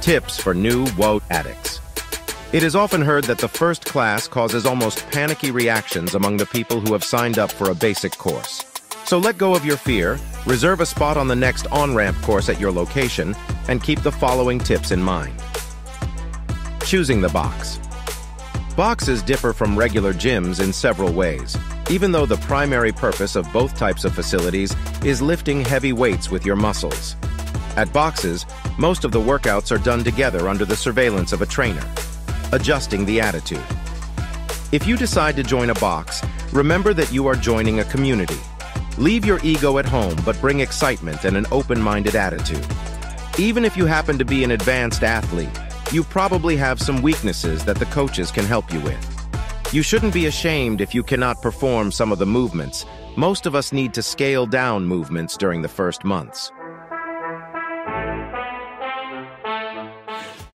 Tips for new WOD addicts. It is often heard that the first class causes almost panicky reactions among the people who have signed up for a basic course. So let go of your fear, reserve a spot on the next on-ramp course at your location, and keep the following tips in mind. Choosing the box. Boxes differ from regular gyms in several ways, even though the primary purpose of both types of facilities is lifting heavy weights with your muscles. At boxes, most of the workouts are done together under the surveillance of a trainer. Adjusting the attitude. If you decide to join a box, remember that you are joining a community. Leave your ego at home, but bring excitement and an open-minded attitude. Even if you happen to be an advanced athlete, you probably have some weaknesses that the coaches can help you with. You shouldn't be ashamed if you cannot perform some of the movements. Most of us need to scale down movements during the first months.